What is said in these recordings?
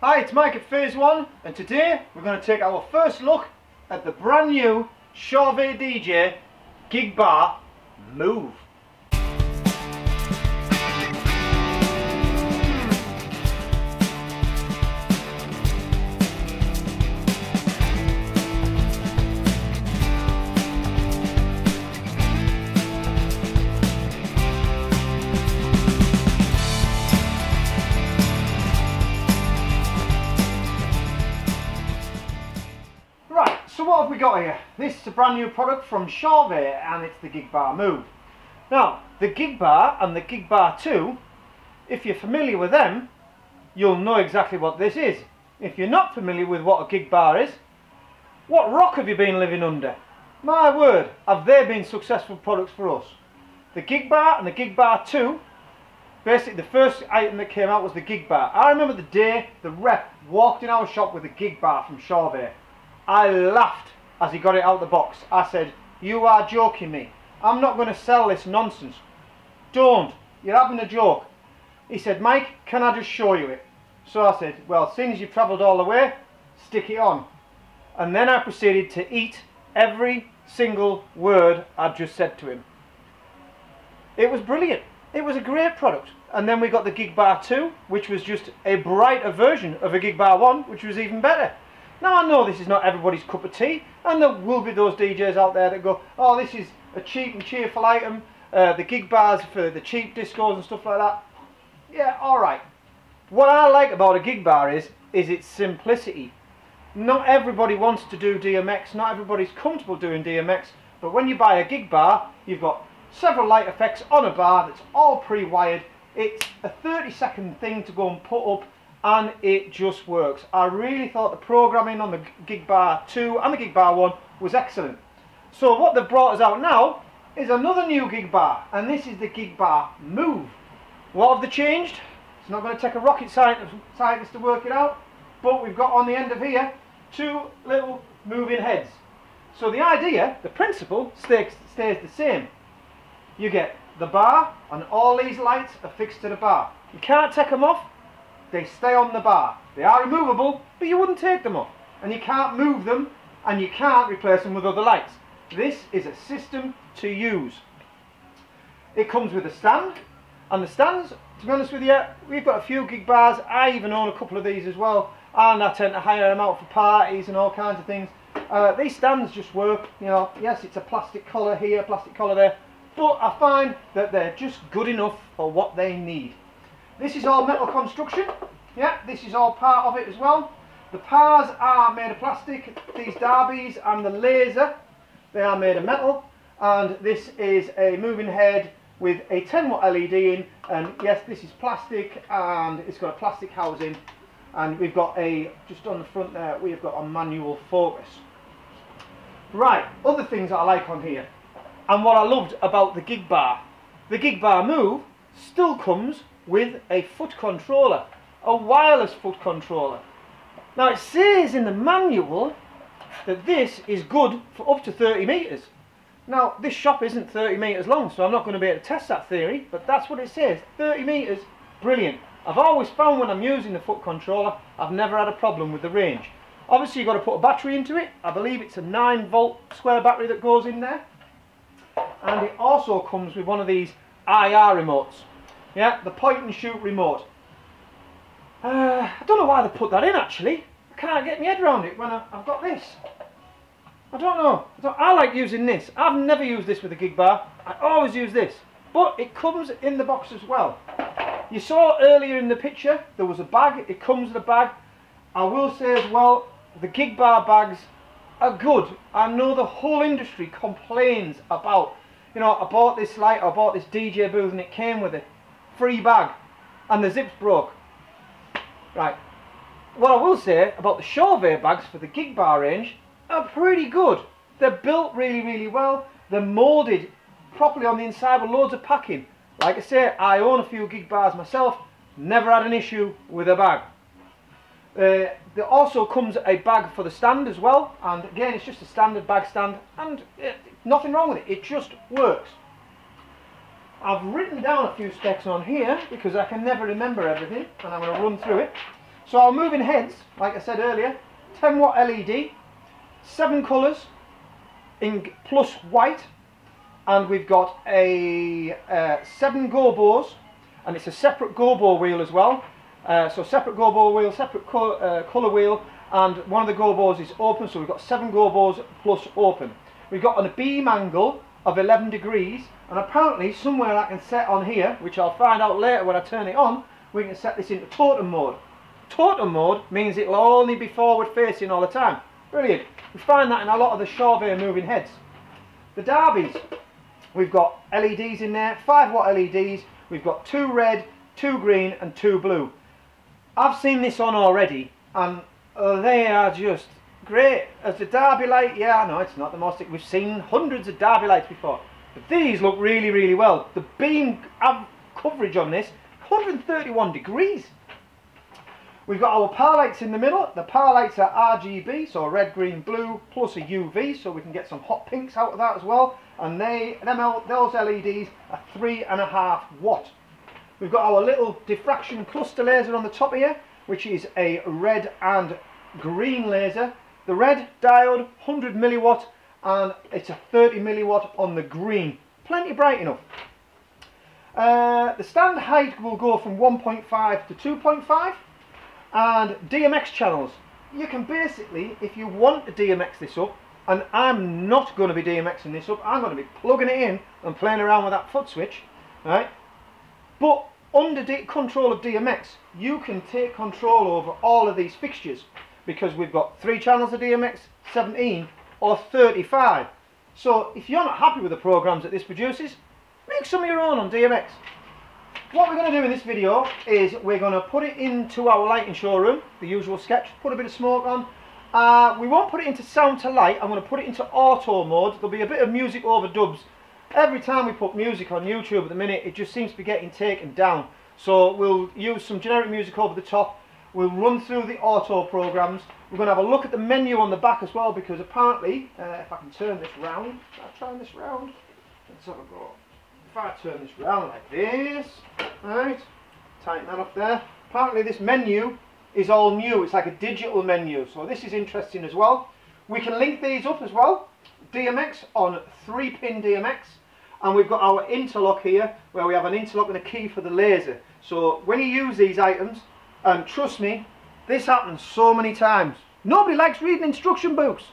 Hi, it's Mike at Phase One, and today we're going to take our first look at the brand new Chauvet DJ GigBAR Move. So what have we got here? This is a brand new product from Chauvet and it's the GigBAR Move. Now the GigBAR and the GigBAR 2, if you're familiar with them, you'll know exactly what this is. If you're not familiar with what a GigBAR is, what rock have you been living under? My word, have they been successful products for us. The GigBAR and the GigBAR 2, basically the first item that came out was the GigBAR. I remember the day the rep walked in our shop with a GigBAR from Chauvet. I laughed as he got it out of the box. I said, you are joking me. I'm not going to sell this nonsense. Don't. You're having a joke. He said, Mike, can I just show you it? So I said, well, seeing as you've travelled all the way, stick it on. And then I proceeded to eat every single word I'd just said to him. It was brilliant. It was a great product. And then we got the GigBAR 2, which was just a brighter version of a GigBAR 1, which was even better. Now I know this is not everybody's cup of tea, and there will be those DJs out there that go, oh, this is a cheap and cheerful item, the GigBARs for the cheap discos and stuff like that. Yeah, alright. What I like about a GigBAR is its simplicity. Not everybody wants to do DMX, not everybody's comfortable doing DMX, but when you buy a GigBAR, you've got several light effects on a bar that's all pre-wired. It's a 30-second thing to go and put up, and it just works. I really thought the programming on the GigBAR 2 and the GigBAR 1 was excellent. So what they've brought us out now is another new GigBAR, and this is the GigBAR Move. What have they changed? It's not going to take a rocket scientist to work it out, but we've got on the end of here two little moving heads. So the idea, the principle, stays the same. You get the bar, and all these lights are fixed to the bar. You can't take them off. They stay on the bar. They are removable, but you wouldn't take them off. And you can't move them, and you can't replace them with other lights. This is a system to use. It comes with a stand, and the stands, to be honest with you, we've got a few GigBARs. I even own a couple of these as well, and I tend to hire them out for parties and all kinds of things. These stands just work, you know. Yes, it's a plastic collar here, plastic collar there, but I find that they're just good enough for what they need. This is all metal construction, yeah, this is all part of it as well. The bars are made of plastic, these derbies and the laser, they are made of metal. And this is a moving head with a 10-watt LED in, and yes, this is plastic and it's got a plastic housing. And we've got a, just on the front there, we've got a manual focus. Right, other things that I like on here, and what I loved about the GigBAR Move still comes with a foot controller, a wireless foot controller. Now it says in the manual that this is good for up to 30 meters. Now this shop isn't 30 meters long, so I'm not going to be able to test that theory, but that's what it says, 30 meters, brilliant. I've always found when I'm using the foot controller, I've never had a problem with the range. Obviously you've got to put a battery into it. I believe it's a 9-volt square battery that goes in there. And it also comes with one of these IR remotes. Yeah, the point and shoot remote. I don't know why they put that in actually. I can't get my head around it when I've got this. I don't know. I like using this. I've never used this with a GigBAR. I always use this. But it comes in the box as well. You saw earlier in the picture there was a bag. It comes with a bag. I will say as well, the GigBAR bags are good. I know the whole industry complains about, you know, I bought this light, I bought this DJ booth and it came with it. Free bag, and the zips broke. Right, what I will say about the Chauvet bags for the GigBAR range are pretty good. They're built really, really well. They're moulded properly on the inside with loads of packing. Like I say, I own a few GigBARs myself, never had an issue with a bag. There also comes a bag for the stand as well, and again it's just a standard bag stand, and nothing wrong with it, it just works. I've written down a few specs on here because I can never remember everything, and I'm going to run through it. So our moving heads, like I said earlier, 10-watt LED, 7 colours in plus white, and we've got a 7 gore bores, and it's a separate gore bore wheel as well. So separate gore bore wheel, separate colour wheel, and one of the gore bores is open, so we've got 7 gore bores plus open. We've got a beam angle of 11 degrees, and apparently somewhere I can set on here, which I'll find out later when I turn it on, we can set this into totem mode. Totem mode means it'll only be forward facing all the time. Brilliant. We find that in a lot of the Chauvet moving heads. The Derbies, we've got LEDs in there, 5-watt LEDs, we've got 2 red, 2 green and 2 blue. I've seen this on already, and they are just great. As the Derby light, yeah, I know it's not the most, we've seen hundreds of Derby lights before, but these look really, really well. The beam coverage on this, 131 degrees. We've got our power lights in the middle. The power lights are RGB, so red, green, blue, plus a UV, so we can get some hot pinks out of that as well. And those LEDs are 3.5 watt. We've got our little diffraction cluster laser on the top here, which is a red and green laser. The red diode, 100 milliwatt, and it's a 30 milliwatt on the green. Plenty bright enough. The stand height will go from 1.5 to 2.5. And DMX channels, you can basically, if you want to DMX this up, and I'm not going to be DMXing this up, I'm going to be plugging it in and playing around with that foot switch, right? But under control of DMX, you can take control over all of these fixtures, because we've got 3 channels of DMX, 17 or 35. So if you're not happy with the programs that this produces, make some of your own on DMX. What we're going to do in this video is we're going to put it into our lighting showroom, the usual sketch, put a bit of smoke on. We won't put it into sound to light, I'm going to put it into auto mode. There'll be a bit of music overdubs. Every time we put music on YouTube at the minute, it just seems to be getting taken down. So we'll use some generic music over the top, we'll run through the auto programs. We're going to have a look at the menu on the back as well, because apparently, if I can turn this round, let's have a go. If I turn this round like this, right, tighten that up there. Apparently this menu is all new, it's like a digital menu, so this is interesting as well. We can link these up as well, DMX on 3-pin DMX, and we've got our interlock here, where we have an interlock and a key for the laser. So when you use these items, and trust me, this happens so many times. Nobody likes reading instruction books.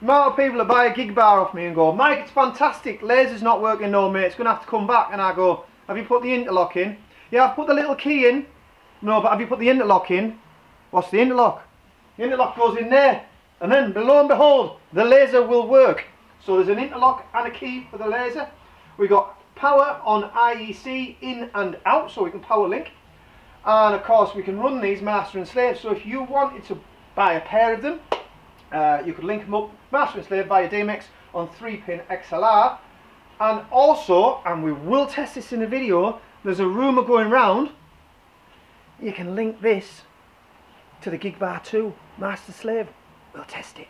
The amount of people that buy a gig bar off me and go, Mike, it's fantastic, laser's not working, no mate, it's going to have to come back. And I go, have you put the interlock in? Yeah, I've put the little key in. No, but have you put the interlock in? What's the interlock? The interlock goes in there, and then lo and behold, the laser will work. So there's an interlock and a key for the laser. We've got power on IEC in and out, so we can power link. And of course we can run these master and slave, so if you wanted to buy a pair of them, you could link them up, master and slave via DMX on 3-pin XLR. And also, and we will test this in a video, there's a rumour going round, you can link this to the GigBAR 2, master slave. We'll test it.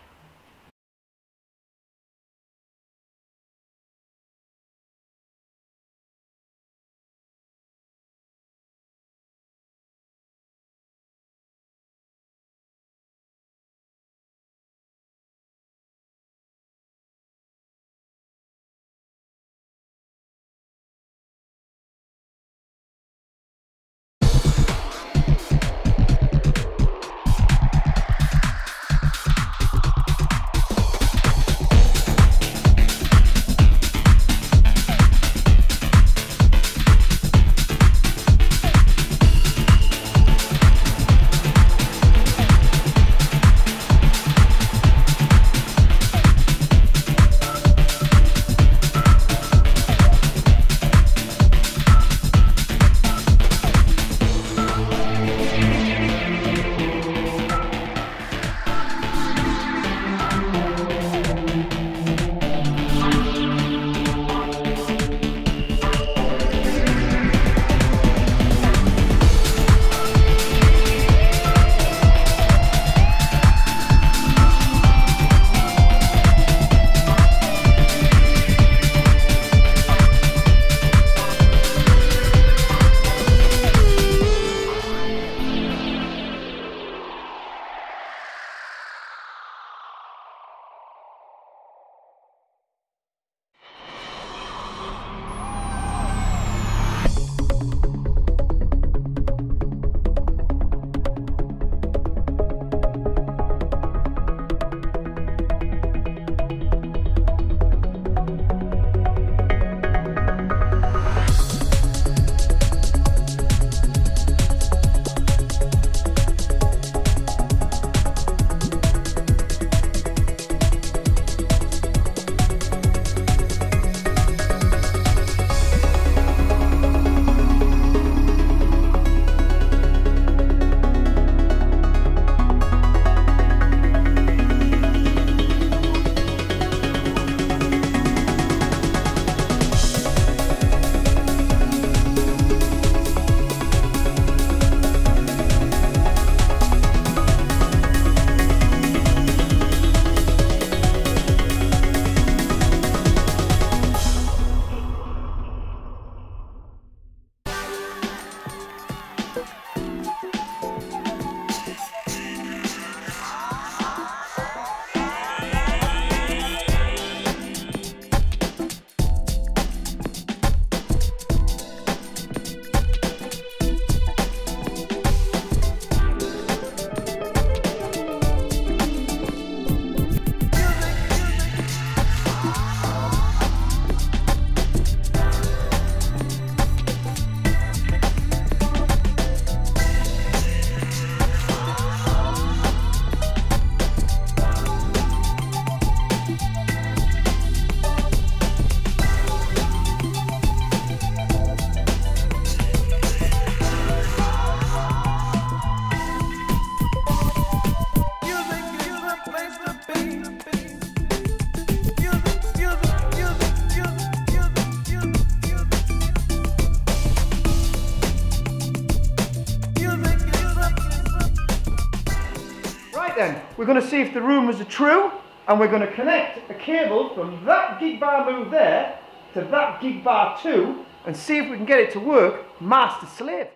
then, we're going to see if the rumours are true, and we're going to connect a cable from that GigBAR Move there to that GigBAR 2 and see if we can get it to work master-slave.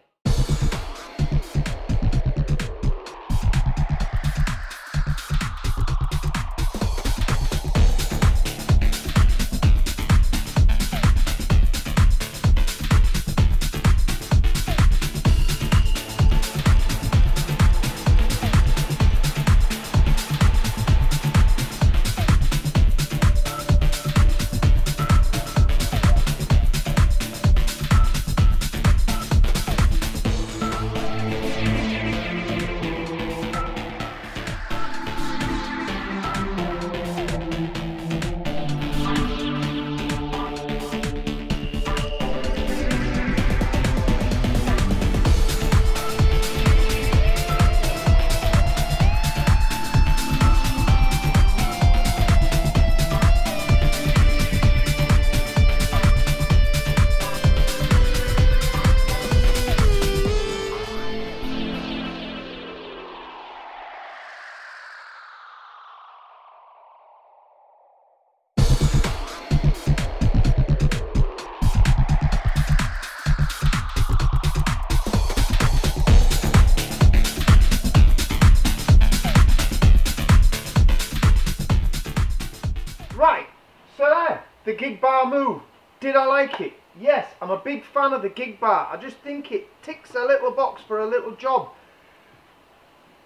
The GigBAR Move. Did I like it? Yes, I'm a big fan of the GigBAR. I just think it ticks a little box for a little job.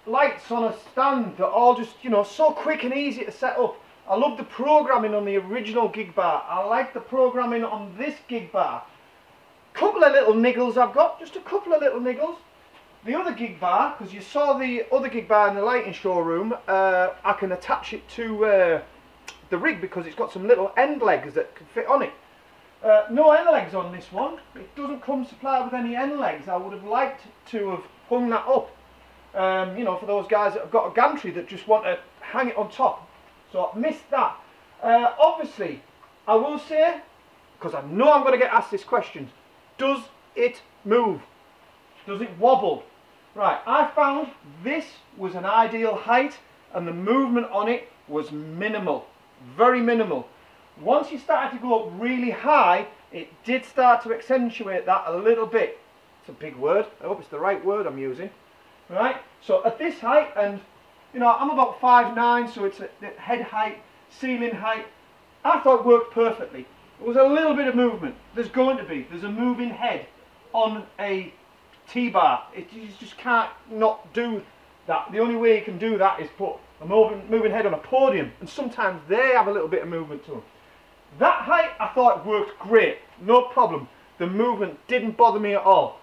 Lights on a stand that are all just, you know, so quick and easy to set up. I love the programming on the original GigBAR. I like the programming on this GigBAR. Couple of little niggles I've got, just a couple of little niggles. The other GigBAR, because you saw the other GigBAR in the lighting showroom, I can attach it to the rig because it's got some little end legs that can fit on it. No end legs on this one. It doesn't come supplied with any end legs. I would have liked to have hung that up, you know, for those guys that have got a gantry that just want to hang it on top. So I missed that. Obviously, I will say, because I know I'm going to get asked this question, does it move? Does it wobble? Right, I found this was an ideal height and the movement on it was minimal. Very minimal. Once you started to go up really high, it did start to accentuate that a little bit. It's a big word. I hope it's the right word I'm using. Right? So at this height, and you know, I'm about 5'9", so it's at head height, ceiling height. I thought it worked perfectly. It was a little bit of movement. There's going to be. There's a moving head on a T-bar. You just can't not do that. The only way you can do that is put a moving head on a podium, and sometimes they have a little bit of movement to them. That height, I thought, worked great, no problem. The movement didn't bother me at all.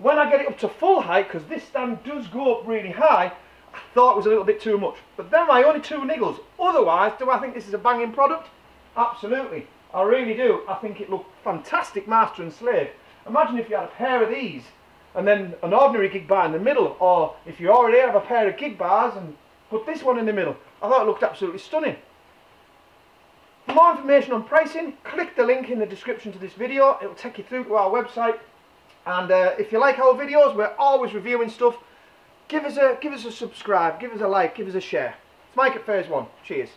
When I get it up to full height, because this stand does go up really high, I thought it was a little bit too much. But they're my only two niggles. Otherwise, do I think this is a banging product? Absolutely, I really do. I think it looked fantastic master and slave. Imagine if you had a pair of these, and then an ordinary GigBAR in the middle, or if you already have a pair of GigBARs and put this one in the middle. I thought it looked absolutely stunning. For more information on pricing, click the link in the description to this video. It'll take you through to our website. And if you like our videos, we're always reviewing stuff. Give us a subscribe, give us a like, give us a share. It's Mike at Phase One. Cheers.